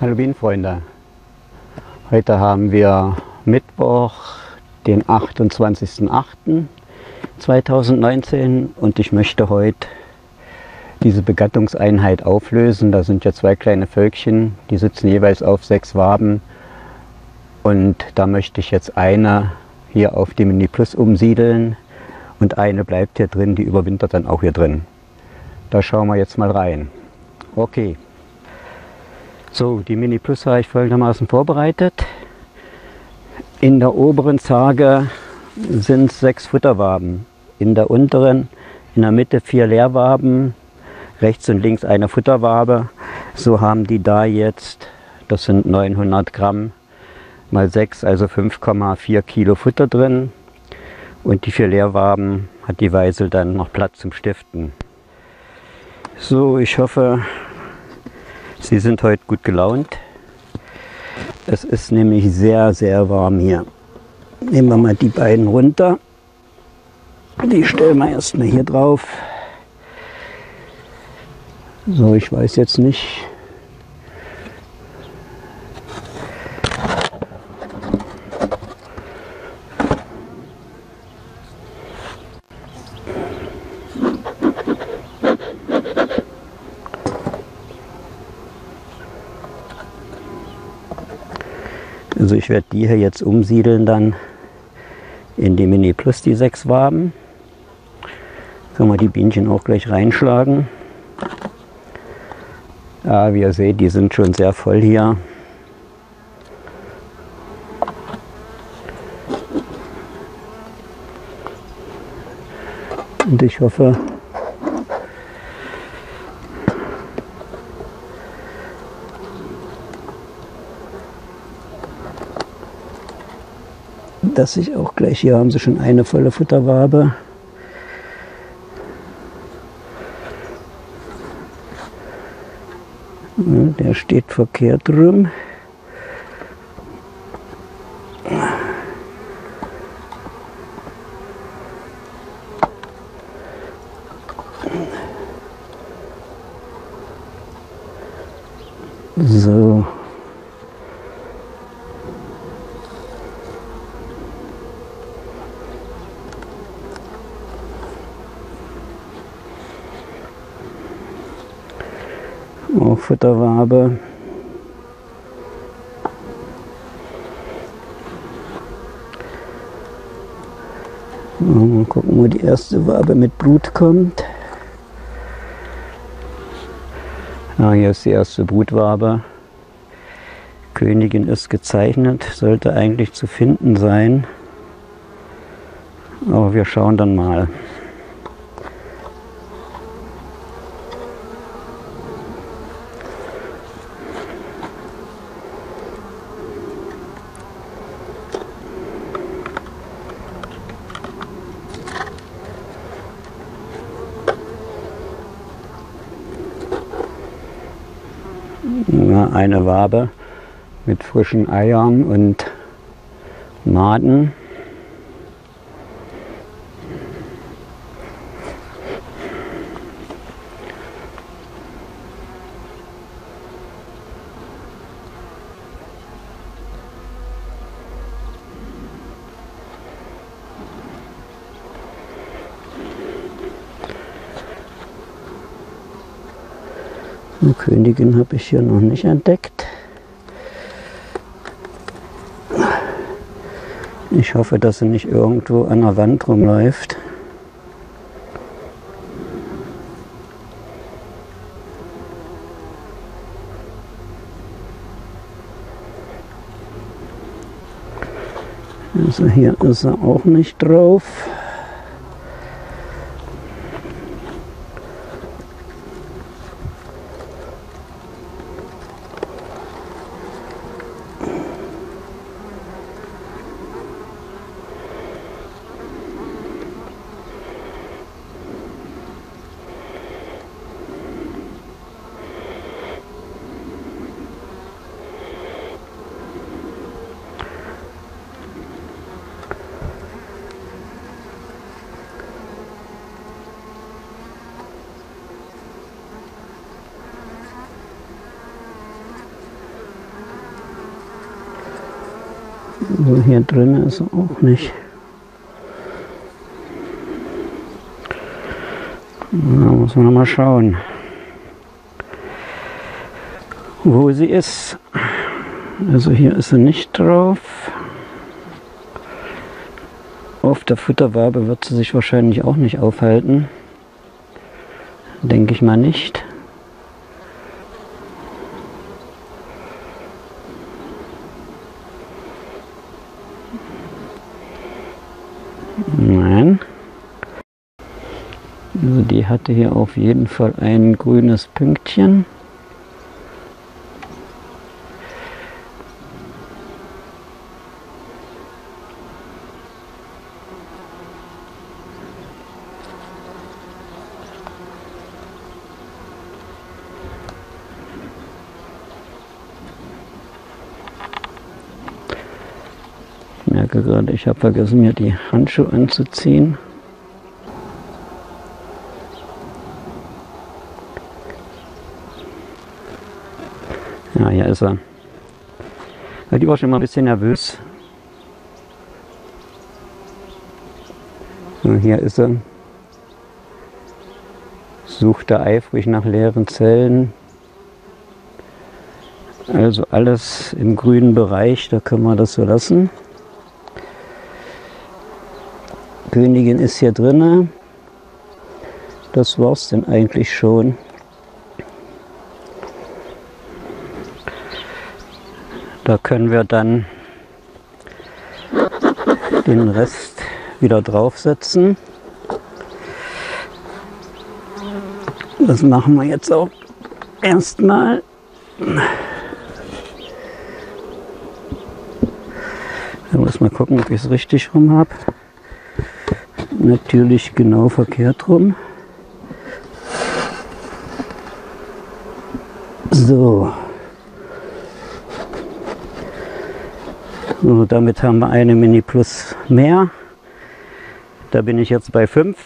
Hallo Bienenfreunde, heute haben wir Mittwoch, den 28.08.2019 und ich möchte heute diese Begattungseinheit auflösen. Da sind ja zwei kleine Völkchen, die sitzen jeweils auf 6 Waben und da möchte ich jetzt eine hier auf die Mini-Plus umsiedeln und eine bleibt hier drin, die überwintert dann auch hier drin. Da schauen wir jetzt mal rein. Okay. So, die Mini-Plus habe ich folgendermaßen vorbereitet. In der oberen Zarge sind 6 Futterwaben, in der unteren, in der Mitte 4 Leerwaben, rechts und links eine Futterwabe. So haben die da jetzt, das sind 900 Gramm mal 6, also 5,4 Kilo Futter drin. Und die 4 Leerwaben hat die Weisel dann noch Platz zum Stiften. So, ich hoffe, Sie sind heute gut gelaunt. Es ist nämlich sehr, sehr warm hier. Nehmen wir mal die beiden runter. Die stellen wir erstmal hier drauf. So, ich weiß jetzt nicht. Also ich werde die hier jetzt umsiedeln dann in die Mini-Plus, die 6 Waben. Können wir die Bienchen auch gleich reinschlagen. Ja, wie ihr seht, die sind schon sehr voll hier. Und ich hoffe, dass ich auch gleich, hier haben sie schon eine volle Futterwabe. Der steht verkehrt rum. So. Auch Futterwabe. Mal gucken, wo die erste Wabe mit Brut kommt. Ah, hier ist die erste Brutwabe. Königin ist gezeichnet, sollte eigentlich zu finden sein. Aber wir schauen dann mal. Eine Wabe mit frischen Eiern und Maden. Eine Königin habe ich hier noch nicht entdeckt. Ich hoffe, dass sie nicht irgendwo an der Wand rumläuft. Also hier ist er auch nicht drauf. Also hier drin ist auch nicht. Da muss man mal schauen, wo sie ist. Also hier ist sie nicht drauf. Auf der Futterwabe wird sie sich wahrscheinlich auch nicht aufhalten. Denke ich mal nicht. Nein. Also die hatte hier auf jeden Fall ein grünes Pünktchen. Ich merke gerade, ich habe vergessen, mir die Handschuhe anzuziehen. Ja, hier ist er. Die war schon mal ein bisschen nervös. Und hier ist er. Sucht er eifrig nach leeren Zellen. Also alles im grünen Bereich, da können wir das so lassen. Königin ist hier drinne. Das war's denn eigentlich schon. Da können wir dann den Rest wieder draufsetzen. Das machen wir jetzt auch erstmal. Da muss mal gucken, ob ich es richtig rum habe. Natürlich genau verkehrt rum. So. So, damit haben wir eine Mini-Plus mehr. Da bin ich jetzt bei 5.